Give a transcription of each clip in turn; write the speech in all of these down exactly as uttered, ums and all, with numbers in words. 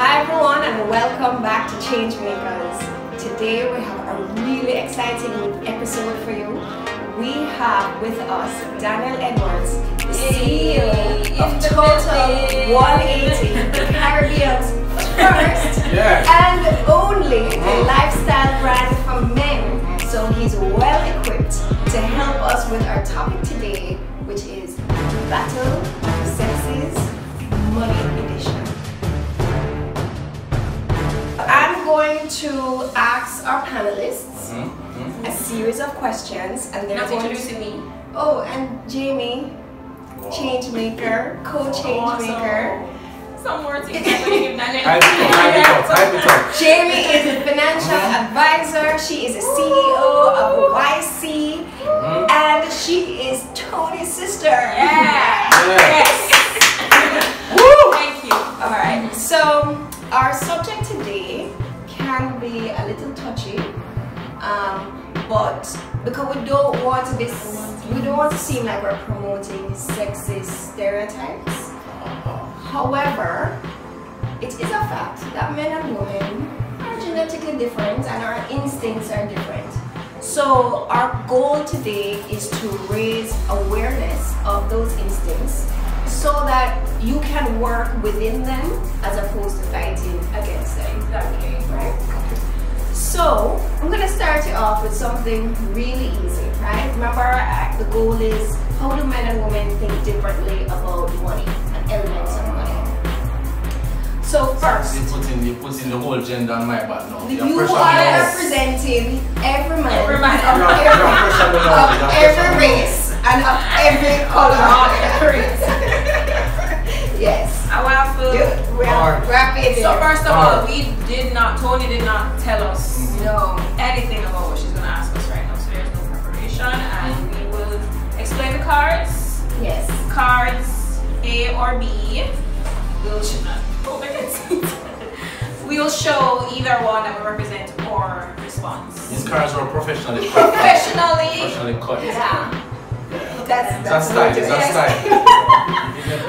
Hi everyone and welcome back to Changemakers. Today we have a really exciting episode for you. We have with us Daniel Edwards, the C E O of Total one eighty, Caribbean's first yes. and only a lifestyle brand for men. So he's well equipped to help us with our topic today, which is Battle of the Sexes, Money Edition. I'm going to ask our panelists mm-hmm. a series of questions, and they're going to me. Oh, and Jamie, wow. Changemaker, co-changemaker. Awesome. Some more things I'm going to give Daniel. I I I Jamie is a financial advisor. She is a C E O of Y C, mm-hmm. and she is Tony's sister. Yeah. Yes. Yes. Woo. Thank you. All right. So. Our subject today can be a little touchy, um, but because we don't want to be, we don't want to seem like we're promoting sexist stereotypes. However, it is a fact that men and women are genetically different and our instincts are different. So our goal today is to raise awareness of those instincts, so that you can work within them as opposed to fighting against them. Exactly. Right? So, I'm going to start it off with something really easy, right? Remember, the goal is how do men and women think differently about money and elements of money? So, first. So you're putting, you're putting the whole gender on my back now. You, you are representing every man, every man of, yeah, every, yeah, of every race and of every color of every race. Yes. I want to feel wrap, wrap it in. So first of all, we did not, Tony did not tell us no anything about what she's going to ask us right now. So there's no preparation, and we will explain the cards. Yes. Cards A or B. We'll show, we'll show either one that we represent or response. These cards were professionally cut. Professionally. Professionally cut. Yeah. That's, that's, that's style, that's style.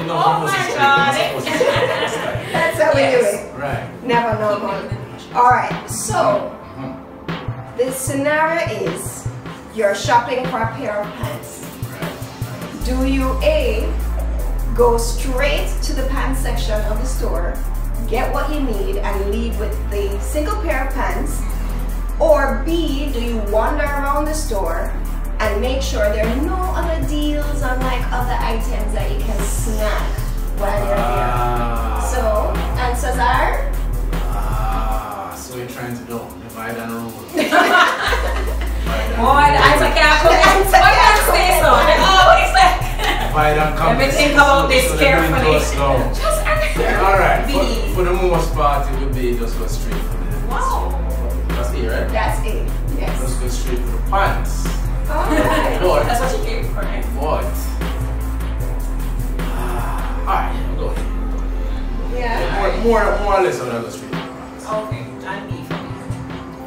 No, oh my god. That's how yes. we do it. Right. Never know about it. Alright, so mm-hmm. the scenario is you're shopping for a pair of pants. Right. Do you A, go straight to the pants section of the store, get what you need and leave with the single pair of pants? Or B, do you wander around the store and make sure there are no other deals on like other items that you can snag while you're uh, here? So, answers are? Ah, uh, so you're trying to build divide and rule. Boy, the answer can't come. Why can't say so? Oh, what is that? Divide and come. Let me think about so, this so carefully. Just answer. Yeah, alright, for, for the most part, it would be just go straight for the wow. That's it, right? That's it, yes. Just go straight for the pants. Oh, right. But, that's what you came for, right? What? Uh, Alright, yeah, we'll go ahead. Yeah. More, more, more or less on the street. Okay, I'm beefy.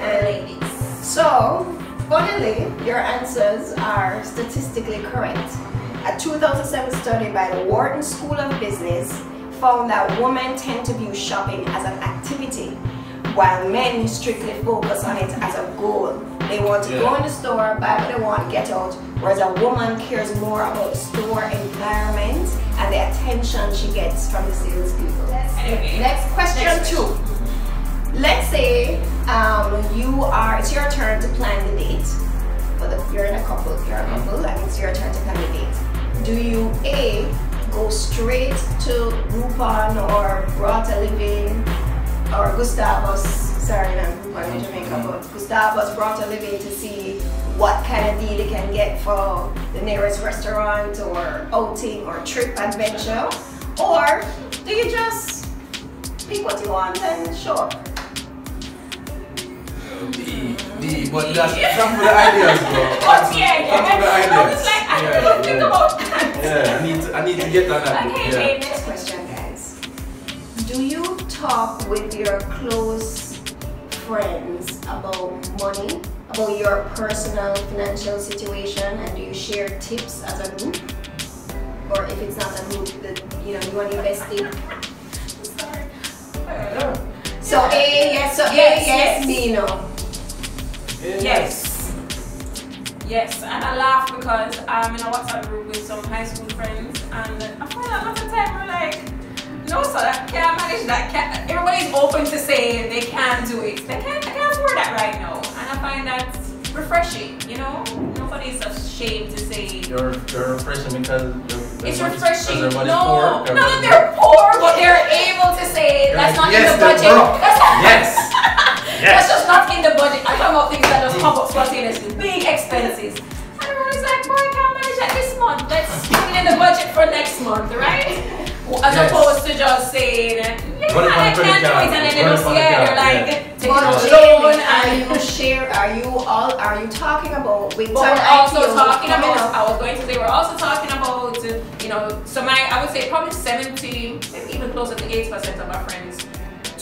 And ladies. So, funnily, your answers are statistically correct. A two thousand seven study by the Wharton School of Business found that women tend to view shopping as an activity, while men strictly focus on it as a goal. They want to yeah. go in the store, buy what they want, get out, whereas a woman cares more about the store environment and the attention she gets from the salespeople. Anyway, next question next two. Question. Let's say um, you are, it's your turn to plan the date. Well, the, you're in a couple, you're a couple, and it's your turn to plan the date. Do you A, go straight to Groupon or Brought a Living? Or Gustavus, sorry, not Groupon in Jamaica, but Gustavus Brought a Living to see what kind of deal you can get for the nearest restaurant or outing or trip adventure? Or do you just pick what you want and show up? D, D, but that's some of the ideas, bro. But yeah, yeah. Some of the ideas. I was like, I yeah, don't yeah. think about that. Yeah, I need to, I need to get on that. Okay, yeah. Next question. Do you talk with your close friends about money, about your personal financial situation, and do you share tips as a group? Or if it's not a group, that you know you want to invest in? Sorry. I don't know. So A, yes, so yes, A, yes, yes, B, no. Yes. Yes. Yes, and I laugh because I'm in a WhatsApp group with some high school friends, and I find a lot of time we're like, no sir, I can't manage that. Can't. Everybody's open to saying they can't do it. They can't, I can't afford that right now. And I find that refreshing, you know? Nobody's ashamed to say. You're, you're refreshing because they're, it's refreshing. Because no, poor, not that they're poor, but they're able to say you're that's like, not yes, in the budget. That's not, yes. yes. That's just not in the budget. I'm talking about things that just pop up spontaneously, big expenses. And everyone's like, boy, I can't manage that this month. Let's put it in the budget for next month, right? As yes. opposed to just saying, yeah, I can't do it, and then they're just, yeah, they're like, yeah. take but it on and are you share, are you all, are you talking about, we we're also talking about, up. I was going to say, we're also talking about, you know, so my, I would say probably seventy, maybe even closer to eighty percent of my friends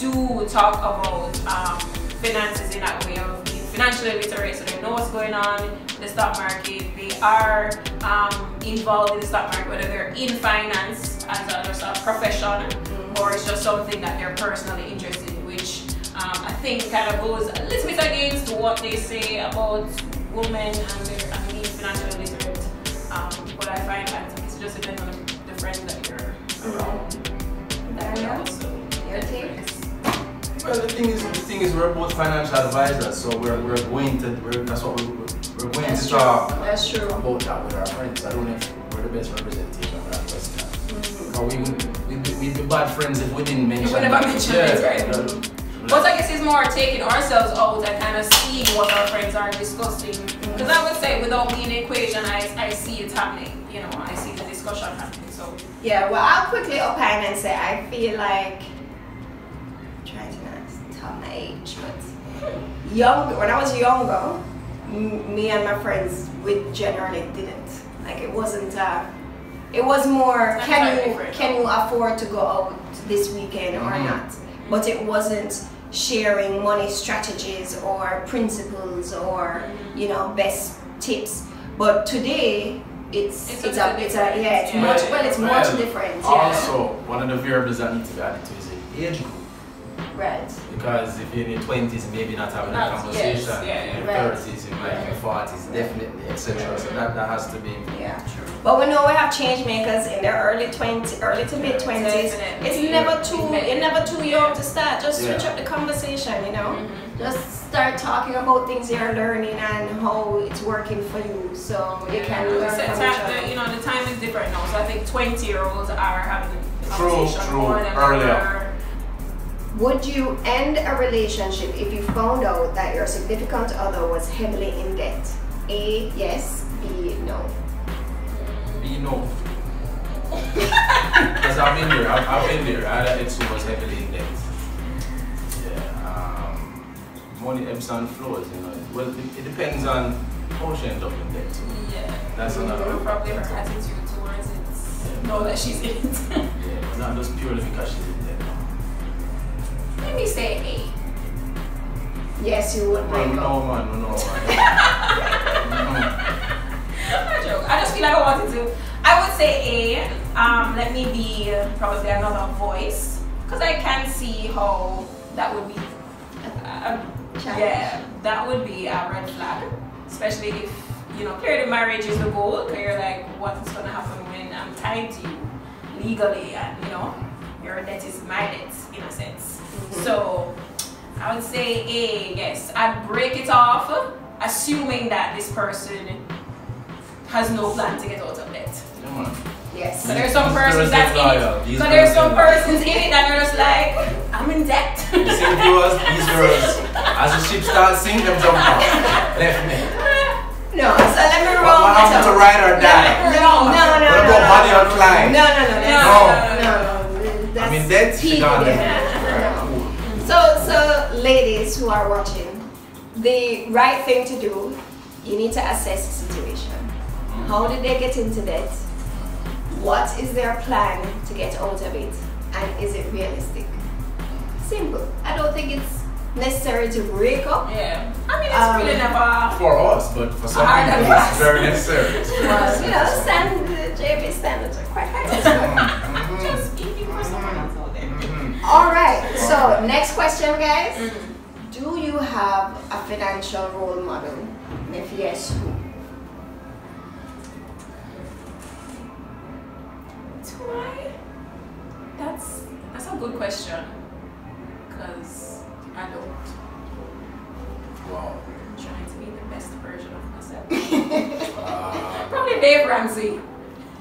do talk about um, finances in that way of being financially literate, so they know what's going on in the stock market, they are um, involved in the stock market, whether they're in finance, as a, as a profession, mm-hmm. or it's just something that they're personally interested in, which um, I think kind of goes a little bit against what they say about women and their and being financially literate. Um, but I find that it just depends on the friend that you're around. Daniel, your takes? Well, the thing is, the thing is, we're both financial advisors, so we're we're going to we're, that's what we're, we're going that's to talk about that with our friends. I don't know if we're the best representation of that question. We would, we'd, be, we'd be bad friends if we didn't mention it. mention yeah. it, right? No, no. But I guess it's more taking ourselves out and kind of seeing what our friends are discussing. Because I would say without being an equation, I, I see it happening. You know, I see the discussion happening. So yeah, well, I'll quickly opine and say I feel like, I'm trying to not tell my age, but young, when I was younger, me and my friends, we generally didn't. Like it wasn't a, It was more, can you, can you afford to go out this weekend or mm-hmm. not? But it wasn't sharing money strategies or principles or, mm-hmm. you know, best tips. But today, it's, it's, it's, a, it's a, yeah, it's yeah. much, well, it's much well, different. Also, yeah. one of the variables that need to be added to is the age group. Right. Because if you're in your twenties, maybe not having not, a conversation. Yes, yeah, in your right. thirties, you might be forties, definitely, et cetera. So that, that has to be yeah. true. But we know we have change makers in their early twenties, early to mid twenties. It's never too, it's never too young to start. Just switch yeah. up the conversation, you know. Mm-hmm. Just start talking about things you're learning and how it's working for you, so you yeah. can learn from each other. You know, the time is different now. So I think twenty-year-olds are having a conversation true, true. more than earlier. Would you end a relationship if you found out that your significant other was heavily in debt? A, yes. B, no. B, no. Because I've been there. I've, I've been there. I ex who was heavily in debt. Yeah. Um, money ebbs and flows, you know. Well, it, it depends on how she ends up in debt. So yeah. That's another. Know, probably her attitude towards it. Yeah. Know that she's in it. Yeah. Not just purely because she's in debt. Let me say A. Yes, you would. Well, no, man, no, no. No joke. I just feel like I wanted to. I would say A. Um, let me be probably another voice, because I can see how that would be. Uh, yeah, that would be a red flag, especially if you know clearly marriage is the goal. Because you're like, what's gonna happen when I'm tied to you legally, and you know your debt is my debt in a sense. Mm-hmm. So I would say A, yes. I'd break it off, assuming that this person has no plan to get out of debt. Yes. So there's some persons that's in it. So there's some persons in it that are just like, I'm in debt. These girls, these girls. As the ship starts sinking, them jump out. Left me. No, so let me roll. What happened to ride or die? No, no, no. What about money or flying? No, no, no. No, no, no. I'm in debt. So, so ladies who are watching, the right thing to do, you need to assess the situation. How did they get into debt? What is their plan to get out of it? And is it realistic? Simple. I don't think it's necessary to break up. Yeah. I mean, it's um, really never for us, but for some people, it's very necessary. It's very well, necessary. You know, stand, the J B standards are quite high. Just eating for someone else all day. All right. So So next question, guys. Mm-hmm. Do you have a financial role model? And if yes, who? Why? That's that's a good question. Cause I don't. Wow. I'm trying to be the best version of myself. uh, Probably Dave Ramsey.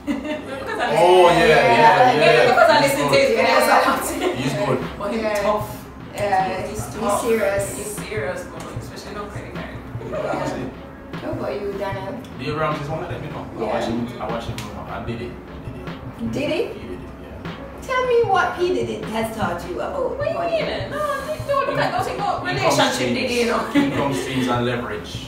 because I oh yeah, yeah, yeah. Maybe yeah. because I listen to his videos. He's good. But he's yeah. tough. Yeah, he's, he's tough. serious. He's serious, especially not getting married. Yeah. How about you, Daniel? Dave Ramsey's one of them, you know. Yeah. I watch him. I watch him. I did it. Did it? He did it, yeah. Tell me what P. Did it has taught you about what money. You mean? No, I think no, look at those about relationship, did you know? Income streams and leverage.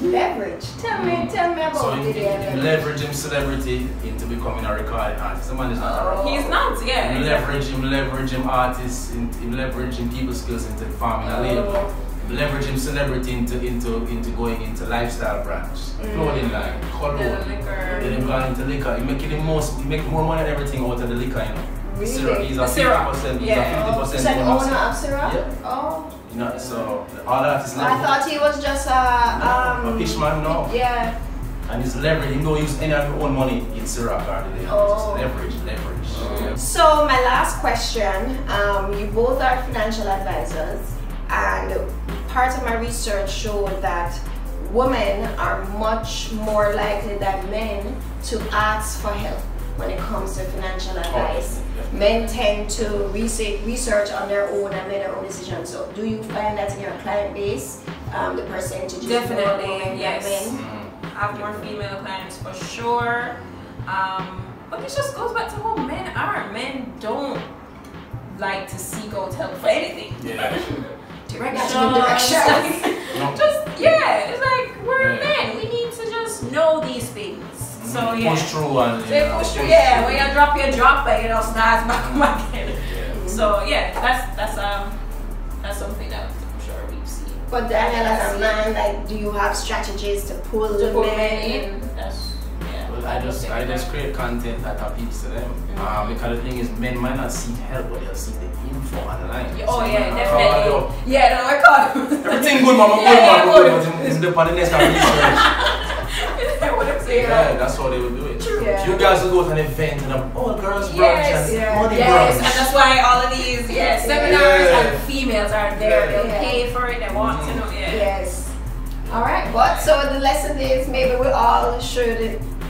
Leverage? Tell me, tell me about so did it. Leverage him celebrity into becoming a recording artist. Someone is not a record. He's not, yeah. Him leverage him, leverage him artists, him leverage him people skills into farming a label. Leverage him celebrity into into into going into lifestyle branch, mm. clothing line, color, then him going into liquor. He making the most, he make more money and everything out of the liquor, you know. Really? Syrup, he's a fifty percent, he's yeah. a fifty percent. Oh, owner of syrup. Yeah. Oh. You know, so all that is. I thought he was just a um. A fish man, no. Yeah. And he's leverage. He don't use any of your own money in syrup or anything. Oh. Just leverage, leverage. Oh. Yeah. So my last question, um, you both are financial advisors, and part of my research showed that women are much more likely than men to ask for help when it comes to financial advice. Oh. Men tend to research on their own and make their own decisions. So do you find that in your client base, um, the percentage is definitely more women yes. than men? Mm-hmm. I have more female clients for sure. Um, but it just goes back to what men are. Men don't like to seek out help for anything. Yeah. Directions. Directions. No. Just yeah, it's like we're yeah. men. We need to just know these things. So yeah. Push through and so yeah. Push through, yeah. When you drop your drop, but you know, snaz back back in. Yeah. So yeah, that's that's um that's something that I'm sure we've seen. But Daniel, as a man, like, do you have strategies to pull to the pull men in? in? That's, yeah. Well, I just I just create content that appeals to them. Mm -hmm. Um, because the thing is, men might not seek help, but they'll seek the info online. Yeah, oh so yeah, definitely. Uh, yeah, no, I can't. Everything good, mama. Yeah, yeah, good, mama. Good. It's the part of the next time research. Yeah, that's how they will do it. True. Yeah. You guys will go to an event and a oh, girls' brunch yes, and yeah. money yes. brunch. And that's why all of these yeah, yes. seminars yeah. and females are there. Yeah. They'll pay for it. They want mm-hmm. to know. Yeah. Yes. All right. What? So the lesson is maybe we all should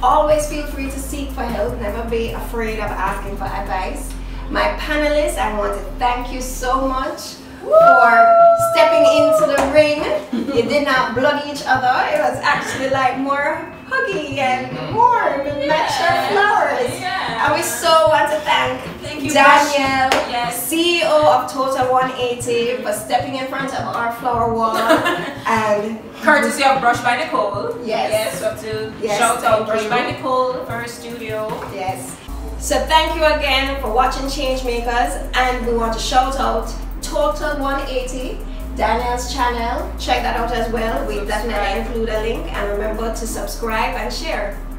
always feel free to seek for help. Never be afraid of asking for advice. My panelists, I want to thank you so much Woo! for stepping into the ring. You did not blood each other. It was actually like more huggy and warm and matched our flowers. Yeah. And we so want to thank, thank you, Daniel, yes. C E O of Total one eighty, for stepping in front of our flower wall. And courtesy of Brush by Nicole. Yes. Yes, so to yes, shout out Brush you. by Nicole for her studio. Yes. So thank you again for watching Changemakers, and we want to shout out Total one eighty, Daniel's channel. Check that out as well. We subscribe. definitely include a link, and remember to subscribe and share.